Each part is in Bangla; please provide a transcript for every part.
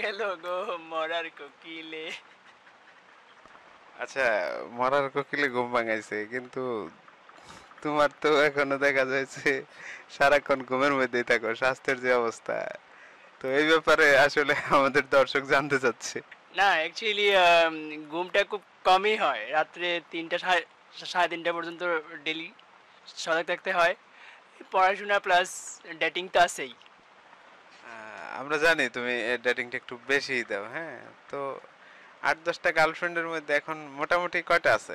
लोगो मरार कोकिले। अच्छा मरार कोकिले घुम भांगाइछे किन्तु तुम्हार तो एखोनो देखा जाच्छे साराक्षण घुमेर मध्येई थाको, स्वास्थ्येर जे अवस्था तो एई ब्यापारे आसले आमादेर दर्शक जानते चाइछे। ना एक्चुअली घुमटा खूब कमई हय, रात्रे ৩টা ৩.৫টা पर्यन्त डेली सजग थाकते हय, पढ़ाशोना प्लस डेटिंग तो आछेई। আমরা জানি তুমি ডেটিংটা একটু বেশি দাও। হ্যাঁ তো ৮-১০টা গার্লফ্রেন্ডের মধ্যে এখন মোটামুটি কয়টা আছে?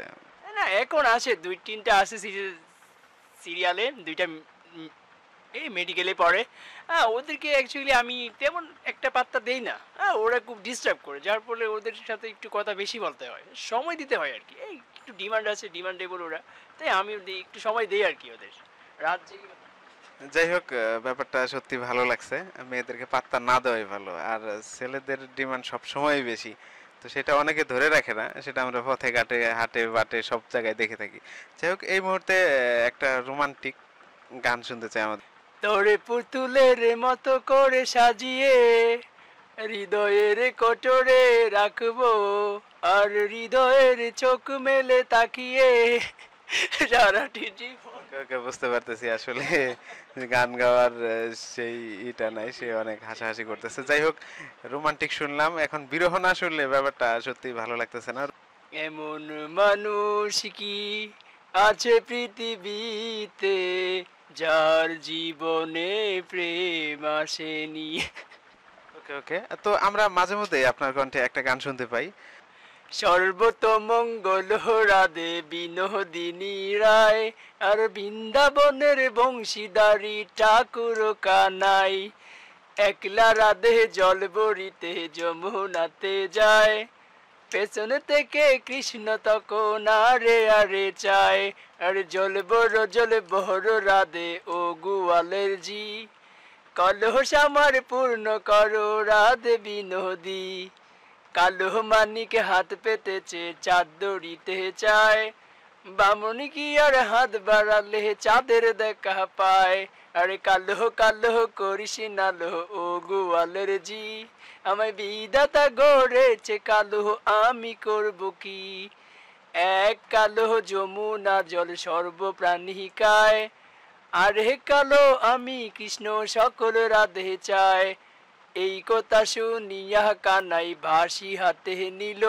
না এখন আছে ২-৩টা আছে সিরিয়ালে, ২টা এই মেডিকেলে পড়ে। ওদেরকে অ্যাকচুয়ালি আমি তেমন একটা পাত্তা দেই না, ওরা খুব ডিস্টার্ব করে, যার ফলে ওদের সাথে একটু কথা বেশি বলতে হয়, সময় দিতে হয় আর কি। এই একটু ডিমান্ড আছে, ডিমান্ডেবল ওরা, তাই আমি একটু সময় দেই আর কি ওদের। রাত জেগে যাই হোক, ব্যাপারটা সত্যি ভালো লাগছে। মেয়েদেরকে পাত্তা না দেওয়াই ভালো, আর ছেলেদের ডিমান্ড সবসময়ই বেশি, তো সেটা অনেকে ধরে রাখে না, সেটা আমরা পথে ঘাটে হাটে বাটে সব জায়গায় দেখে থাকি। যাই হোক, এই মুহূর্তে একটা রোমান্টিক গান শুনতে চাই আমাদের। তোরে পুতুলের মতো করে সাজিয়ে হৃদয়ের কোটরে রাখবো, আর হৃদয়ের চোখ মেলে তাকিয়ে সারাটি জীবন। বুঝতে পারতেছি আসলে গান গাওয়ার সেই এটা নাই, সে অনেক হাসাহাসি করতেছে। যাই হোক, রোমান্টিক শুনলাম, এখন বিরহ না শুনলে ব্যাপারটা সত্যি ভালো লাগতেছে না। এমন মানুষ কি আছে পৃথিবীতে যার জীবনে প্রেম আসেনি? ওকে ওকে, তো আমরা মাঝে মধ্যে আপনার কণ্ঠে একটা গান শুনতে পাই। সর্বত মঙ্গল রাধে বিনোদিনী রায়, আর বৃন্দাবনের বংশীদারি ঠাকুর কানাই, একলা রাধে জলবরিতে যমুনাতে যায়, পেছন থেকে কৃষ্ণ তখন আরে আরে চায়, আর জলবর রাধে ও গোয়ালের জি, কলহস আমার পূর্ণ করো রাধে বিনোদী, কালো মানিকে হাত পেতেছে চাঁদ দড়িতে চায়, বামন কি আর হাত বাড়ালে চাঁদের দেখা পায়, আরে কালো কালো করিস নালো ও গোয়ালের জি, আমায় বিধাতা গড়েছে কালো আমি করব কি, এক কালো যমুনা জল সর্বপ্রাণিকায়, আরে কালো আমি কৃষ্ণ সকল রাধে চায়, এই কথা শুনিয়া কানাই ভাসি হাতে নিল,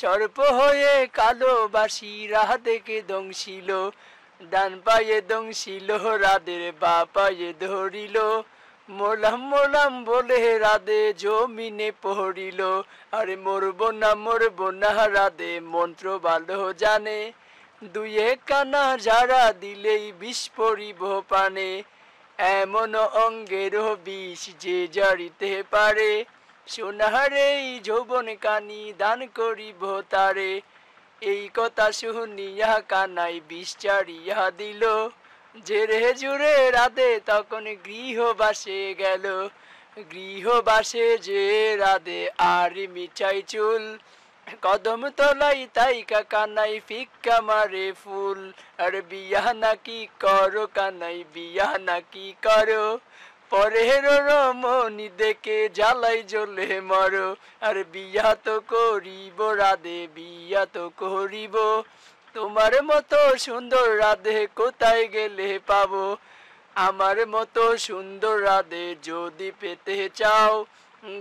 সর্প হয়ে কালো বাসি রাধেকে দংশিল, ডান পায়ে দংশিল রাধের বা পায়ে ধরিল, মোলাম মোলাম বলে রাধে জমিনে পড়িল, আরে মরব না রাধে মন্ত্র ভালো জানে, দুয়ে কানা ঝাড়া দিলেই বিষ পড়িব পানে, এমন অঙ্গের বিষ যে জড়িতে পারে, সোনাহারে যৌবন কানি দান করিব তারে, এই কথা শুনিয়া কানাই বিষ চারিয়া দিল, জেরে জুড়ে রাধে তখন গৃহবাসে গেল, গৃহবাসে যে রাধে আর মিঠাই চুল, কদম তলাই তাইকা কানাই ফিক্কা মারে ফুল, আর বিয়া নাকি করো কানাই বিয়া নাকি করো, পরের রমণী দেখে জ্বালাই জ্বলে মরো, আর বিয়া তো করিব রাধে বিয়া তো করিব, তোমার মতো সুন্দর রাধে কোথায় গেলে পাবো, আমার মতো সুন্দর রাধে যদি পেতে চাও,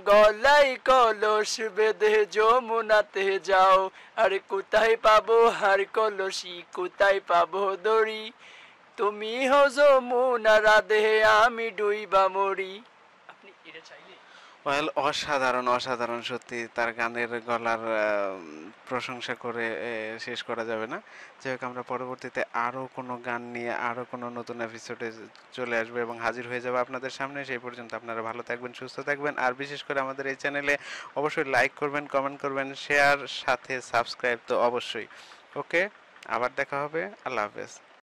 গলাই কলস বেঁধে যমুনাতে যাও, আর কোথায় পাবো হার কলসি কোথায় পাবো দড়ি, তুমি হও যমুনা রাধে আমি ডুইবা মরি। আপনি এটা চাইলে ওয়েল, অসাধারণ অসাধারণ সত্যি, তার গানের গলার প্রশংসা করে শেষ করা যাবে না। যাই হোক, আমরা পরবর্তীতে আরও কোনো গান নিয়ে আরও কোনো নতুন এপিসোডে চলে আসবো এবং হাজির হয়ে যাবো আপনাদের সামনে। সেই পর্যন্ত আপনারা ভালো থাকবেন, সুস্থ থাকবেন, আর বিশেষ করে আমাদের এই চ্যানেলে অবশ্যই লাইক করবেন, কমেন্ট করবেন, শেয়ার, সাথে সাবস্ক্রাইব তো অবশ্যই। ওকে, আবার দেখা হবে, আল্লাহ হাফেজ।